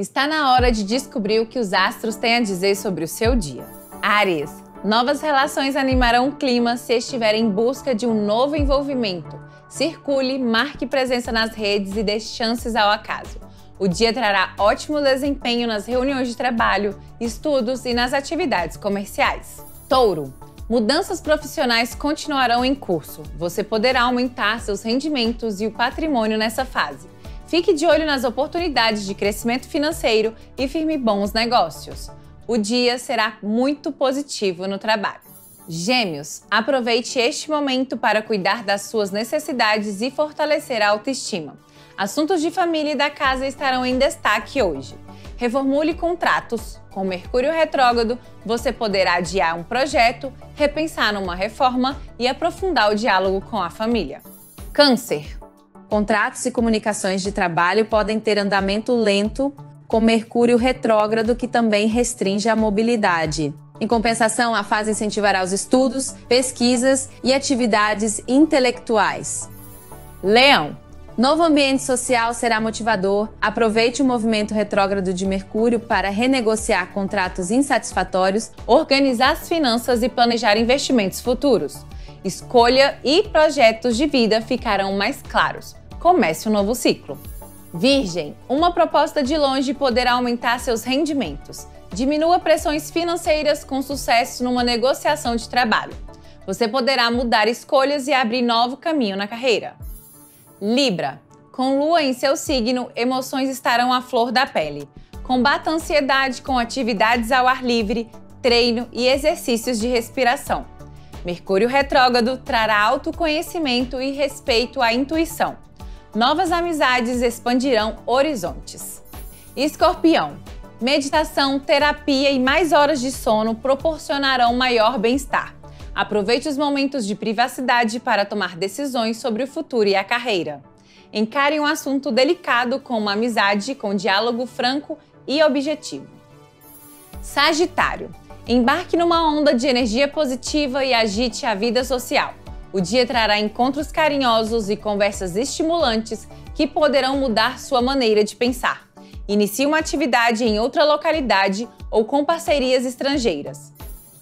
Está na hora de descobrir o que os astros têm a dizer sobre o seu dia. Áries, novas relações animarão o clima se estiver em busca de um novo envolvimento. Circule, marque presença nas redes e dê chances ao acaso. O dia trará ótimo desempenho nas reuniões de trabalho, estudos e nas atividades comerciais. Touro, mudanças profissionais continuarão em curso. Você poderá aumentar seus rendimentos e o patrimônio nessa fase. Fique de olho nas oportunidades de crescimento financeiro e firme bons negócios. O dia será muito positivo no trabalho. Gêmeos, aproveite este momento para cuidar das suas necessidades e fortalecer a autoestima. Assuntos de família e da casa estarão em destaque hoje. Reformule contratos. Com Mercúrio retrógrado, você poderá adiar um projeto, repensar numa reforma e aprofundar o diálogo com a família. Câncer. Contratos e comunicações de trabalho podem ter andamento lento, com Mercúrio retrógrado, que também restringe a mobilidade. Em compensação, a fase incentivará os estudos, pesquisas e atividades intelectuais. Leão. Novo ambiente social será motivador. Aproveite o movimento retrógrado de Mercúrio para renegociar contratos insatisfatórios, organizar as finanças e planejar investimentos futuros. Escolha e projetos de vida ficarão mais claros. Comece um novo ciclo. Virgem, uma proposta de longe poderá aumentar seus rendimentos. Diminua pressões financeiras com sucesso numa negociação de trabalho. Você poderá mudar escolhas e abrir novo caminho na carreira. Libra, com Lua em seu signo, emoções estarão à flor da pele. Combata a ansiedade com atividades ao ar livre, treino e exercícios de respiração. Mercúrio retrógrado trará autoconhecimento e respeito à intuição. Novas amizades expandirão horizontes. Escorpião, meditação, terapia e mais horas de sono proporcionarão maior bem-estar. Aproveite os momentos de privacidade para tomar decisões sobre o futuro e a carreira. Encare um assunto delicado com uma amizade, com diálogo franco e objetivo. Sagitário, embarque numa onda de energia positiva e agite a vida social. O dia trará encontros carinhosos e conversas estimulantes que poderão mudar sua maneira de pensar. Inicie uma atividade em outra localidade ou com parcerias estrangeiras.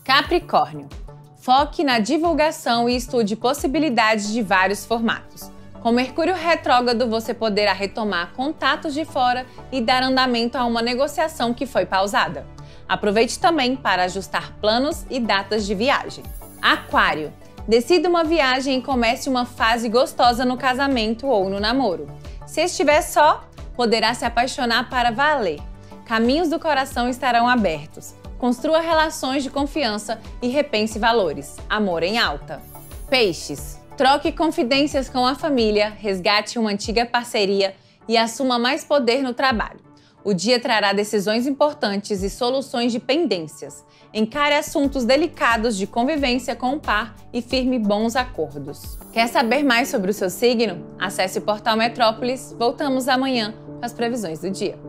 Capricórnio, foque na divulgação e estude possibilidades de vários formatos. Com Mercúrio retrógrado, você poderá retomar contatos de fora e dar andamento a uma negociação que foi pausada. Aproveite também para ajustar planos e datas de viagem. Aquário, decida uma viagem e comece uma fase gostosa no casamento ou no namoro. Se estiver só, poderá se apaixonar para valer. Caminhos do coração estarão abertos. Construa relações de confiança e repense valores. Amor em alta. Peixes, troque confidências com a família, resgate uma antiga parceria e assuma mais poder no trabalho. O dia trará decisões importantes e soluções de pendências. Encare assuntos delicados de convivência com o par e firme bons acordos. Quer saber mais sobre o seu signo? Acesse o portal Metrópoles. Voltamos amanhã com as previsões do dia.